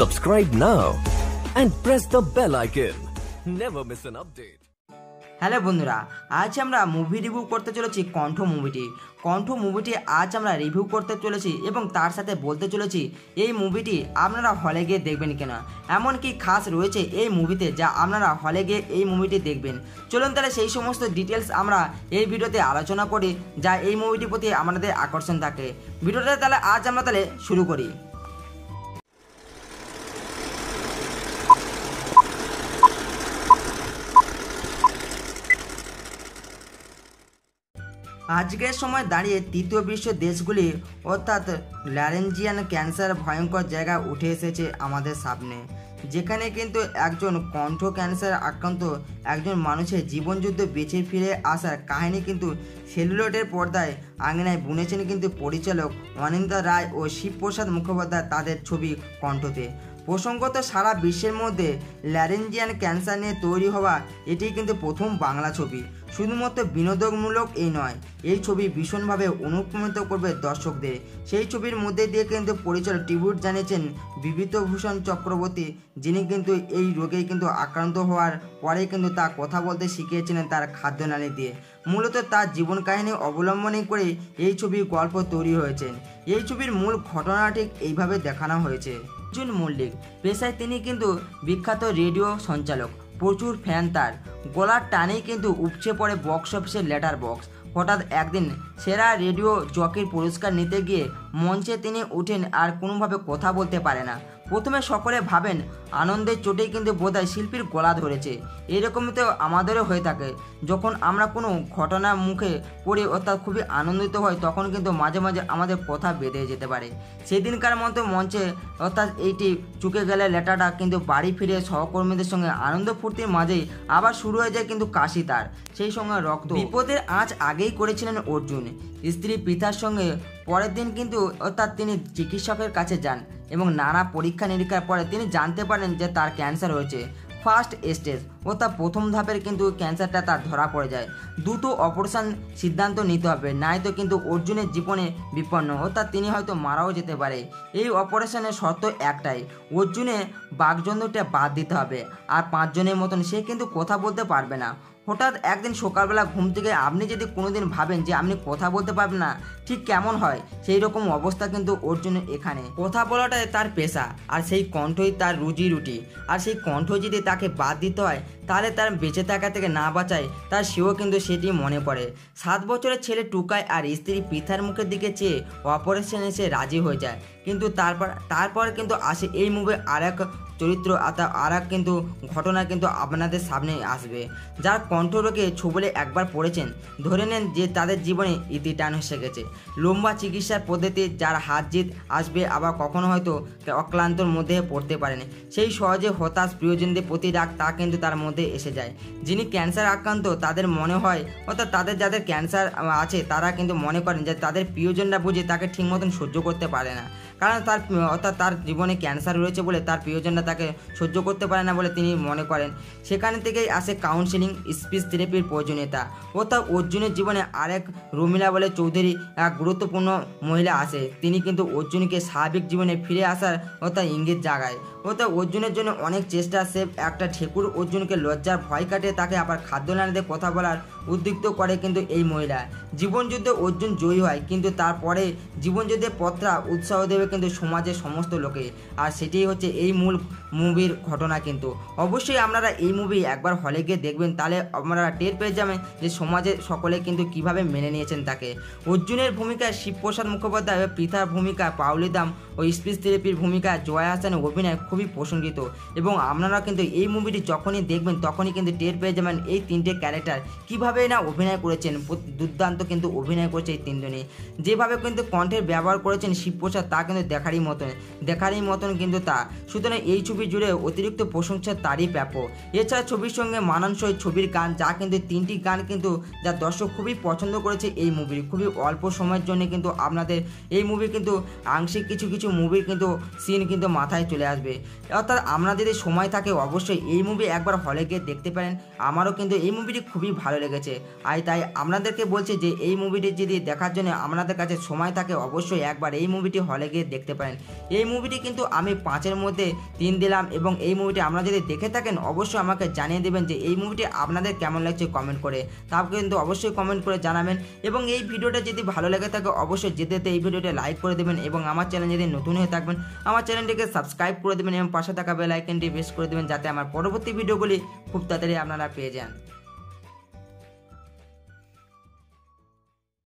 Subscribe now and press the bell icon. Never miss an update. Hello बंधुरा, आज हमारा movie review करते चले कण्ठ मुभिटी। कण्ठ मुभिटी आज हमारा रिव्यू करते चले तार साथे बोलते चले मुभिटी आपनारा हले गए देखें क्या एमन कि खास रही है मुभिते जा आपनारा हले गए मुभिटी देखें। चलो ताहले सेई समस्त डिटेल्स आमरा ये भिडियोते आलोचना करी जा मुभिटिर प्रति आमादेर आकर्षण थाके। भिडियोटा ताहले आज आमरा ताहले शुरू करी। आजकल समय दाड़िए तृतीय विश्व देशगुली अर्थात लैरेंजियन कैंसर भयंकर जगह उठे एसेছে আমাদের সামনে, যেখানে কিন্তু একজন কণ্ঠ ক্যান্সার আক্রান্ত একজন মানুষের জীবনযুদ্ধ বেঁচে ফিরে আসার কাহিনী কিন্তু সেলুলোটের পর্দায় আঙিনায় বুনেছেন কিন্তু পরিচালক অনিন্দ্য রায় ও শিবপ্রসাদ মুখোপাধ্যায় তাদের ছবি কণ্ঠতে। প্রসঙ্গত সারা বিশ্বের মধ্যে ল্যারেঞ্জিয়ান ক্যান্সার নিয়ে তৈরি হওয়া এটি কিন্তু প্রথম বাংলা ছবি। শুধুমাত্র বিনোদনমূলক এই নয়, এই ছবি ভীষণভাবে অনুপ্রাণিত করবে দর্শকদের। সেই ছবির মধ্যে দিয়ে কিন্তু পরিচালক টিভিট জানিয়েছেন বিভূতিভূষণ চক্রবর্তী, যিনি কিন্তু এই রোগে কিন্তু আক্রান্ত হওয়ার পরে কিন্তু তা কথা বলতে শিখিয়েছিলেন তার খাদ্যনালী দিয়ে। মূলত তার জীবন কাহিনী অবলম্বনে করে এই ছবির গল্প তৈরি হয়েছে। এই ছবির মূল ঘটনা ঠিক এইভাবে দেখানো হয়েছে। अर्जुन मल्लिक पेशाय तिनी किन्तु विख्यात रेडियो संचालक, प्रचुर फैन तार। गलार टानेई किन्तु उपचे पड़े बक्स अफिसेर लेटार बक्स। हठात एक दिन सेरा रेडियो जकिर पुरस्कार निते गिये मंचे तिनी उठेन आर कोनोभावे कथा बोलते पारे ना। प्रथमे सकले भावें आनंदे चोटे किन्तु बोधहय शिल्पीर गला धरेछे। एरकमई तो आमादेरो हये थाके, जखन आमरा कोनो घटनार मुखे पड़े अर्थात खूबई आनंदित हई तखन किन्तु माझे माझे आमादेर कथा बेधे जेते पारे। सेदिनकार मतो मंचे अर्थात एटी चुके गेले लेटाटा किन्तु बाड़ी फिरे सहकर्मीदेर संगे आनंद फूर्तिर माझेई आबार शुरू हये जाय किन्तु काशी तार। सेई संगे रक्त विपदेर आँच आगेई करेछिलेन अर्जुन। स्त्री पितार संगे পরের দিন কিন্তু অর্থাৎ তিনি চিকিৎসকের কাছে যান এবং নানা পরীক্ষা নিরীক্ষার পরে তিনি জানতে পারেন যে তার ক্যান্সার হয়েছে। ফার্স্ট স্টেজ অর্থাৎ প্রথম ধাপের কিন্তু ক্যান্সারটা তার ধরা পড়ে যায়। দ্রুত অপারেশন সিদ্ধান্ত নিতে হবে, নয়তো কিন্তু অর্জুনের জীবনে বিপন্ন অর্থাৎ তিনি হয়তো মারাও যেতে পারে। এই অপারেশনের শর্ত একটাই, অর্জুনে বাকযন্ত্রটা বাদ দিতে হবে আর পাঁচজনের মতন সে কিন্তু কথা বলতে পারবে না। হঠাৎ একদিন সকালবেলা ঘুম থেকে আপনি যদি কোনোদিন ভাবেন যে আপনি কথা বলতে পারবেন না ঠিক কেমন হয় সেই রকম অবস্থা কিন্তু অর্জুনের। এখানে কথা বলাটাই তার পেশা আর সেই কণ্ঠই তার রুজি রুটি, আর সেই কণ্ঠ যদি তাকে বাদ দিতে হয় তাহলে তার বেঁচে থাকা থেকে না বাঁচায় তার সেও কিন্তু সেটি মনে পড়ে। 7 বছরের ছেলে টুকাই আর স্ত্রী পিতার মুখের দিকে চেয়ে অপারেশনে সে রাজি হয়ে যায়, কিন্তু তারপর কিন্তু আসে এই মুভি আর এক চরিত্র আতা আর এক কিন্তু ঘটনা কিন্তু আপনাদের সামনে আসবে, যার কণ্ঠরোগে ছবলে একবার পড়েছেন ধরে নেন যে তাদের জীবনে ইতি টান এসে গেছে। লম্বা চিকিৎসার পদ্ধতি, যার হাত জিত আসবে আবার কখনো হয়তো অক্লান্তর মধ্যে পড়তে পারেন। সেই সহজে হতাশ প্রিয়জনদের প্রতি রাগ তা কিন্তু তার মধ্যে এসে যায়। যিনি ক্যান্সার আক্রান্ত তাদের মনে হয় অর্থাৎ তাদের যাদের ক্যান্সার আছে তারা কিন্তু মনে করেন যে তাদের প্রিয়জনরা বুঝে তাকে ঠিক মতন সহ্য করতে পারে না, কারণ তার অর্থাৎ তার জীবনে ক্যান্সার রয়েছে বলে তার প্রিয়জনরা তাকে সহ্য করতে পারে না বলে তিনি মনে করেন। সেখান থেকেই আসে কাউন্সেলিং, স্পিচ থেরাপির প্রয়োজনীয়তা। অর্থাৎ অর্জুনের জীবনে আরেক রমিলা বলে চৌধুরী এক গুরুত্বপূর্ণ মহিলা আসে, তিনি কিন্তু অর্জুনকে স্বাভাবিক জীবনে ফিরে আসার অর্থাৎ ইঙ্গিত জাগায়। অর্থাৎ অর্জুনের জন্য অনেক চেষ্টা সে একটা ঠেকুর অর্জুনকে লজ্জার ভয় কাটিয়ে তাকে আবার খাদ্য নাড়িতে কথা বলার উদ্দীপ্ত করে কিন্তু এই মহিলা। জীবনযুদ্ধে অর্জুন জয়ী হয়, কিন্তু তারপরে জীবনযুদ্ধে পত্রা উৎসাহ দেবে কিন্তু সমাজের সমস্ত লোকে, আর সেটাই হচ্ছে এই মূল মুভির ঘটনা। কিন্তু অবশ্যই আপনারা এই মুভি একবার হলে গিয়ে দেখবেন, তাহলে আপনারা টের পেয়ে যাবেন যে সমাজে সকলে কিন্তু কীভাবে মেনে নিয়েছেন তাকে। অর্জুনের ভূমিকায় শিবপ্রসাদ মুখোপাধ্যায়, পিতার ভূমিকা পাওলি দাম ও স্পিচ থেরাপির ভূমিকা জয়া হাসানের অভিনয় খুবই প্রশংসিত। এবং আপনারা কিন্তু এই মুভিটি যখনই দেখবেন তখনই কিন্তু টের পেয়ে যাবেন এই তিনটে ক্যারেক্টার কীভাবে না অভিনয় করেছেন, দুর্দান্ত কিন্তু অভিনয় করেছে এই তিনজনে। যেভাবে কিন্তু কণ্ঠের ব্যবহার করেছেন শিবপ্রসাদ তা কিন্তু দেখারই মতন কিন্তু তা। সুতরাং এই ছবি জুড়ে অতিরিক্ত প্রশংসার তারই প্রাপ্য। এছাড়া ছবির সঙ্গে মানানসই ছবির গান, যা কিন্তু তিনটি গান কিন্তু যা দর্শক খুবই পছন্দ করেছে। এই মুভির খুবই অল্প সময়ের জন্য কিন্তু আপনাদের এই মুভি কিন্তু আংশিক কিছু কিছু মুভির কিন্তু সিন কিন্তু মাথায় চলে আসবে। অর্থাৎ আপনার যদি সময় থাকে অবশ্যই এই মুভি একবার হলে গিয়ে দেখতে পারেন। আমারও কিন্তু এই মুভিটি খুবই ভালো লেগেছে, আর তাই আপনাদেরকে বলছি যে এই মুভিটি যদি দেখার জন্য আপনাদের কাছে সময় থাকে অবশ্যই একবার এই মুভিটি হলে গিয়ে দেখতে পারেন। এই মুভিটি কিন্তু আমি 5-এর মধ্যে 3 দিলাম এবং এই মুভিটি আপনারা যদি দেখে থাকেন অবশ্যই আমাকে জানিয়ে দেবেন যে এই মুভিটি আপনাদের কেমন লাগছে কমেন্ট করে, তা কিন্তু অবশ্যই কমেন্ট করে জানাবেন। এবং এই ভিডিওটা যদি ভালো লাগে থাকে অবশ্যই যেতে এই ভিডিওটা লাইক করে দেবেন এবং আমার চ্যানেল যদি নতুন হয়ে থাকবেন আমার চ্যানেলটিকে সাবস্ক্রাইব করে দেবেন এবং পাশে থাকা বেল আইকনটি প্রেস করে দেবেন যাতে আমার পরবর্তী ভিডিওগুলি খুব তাড়াতাড়ি আপনারা পেয়ে যান।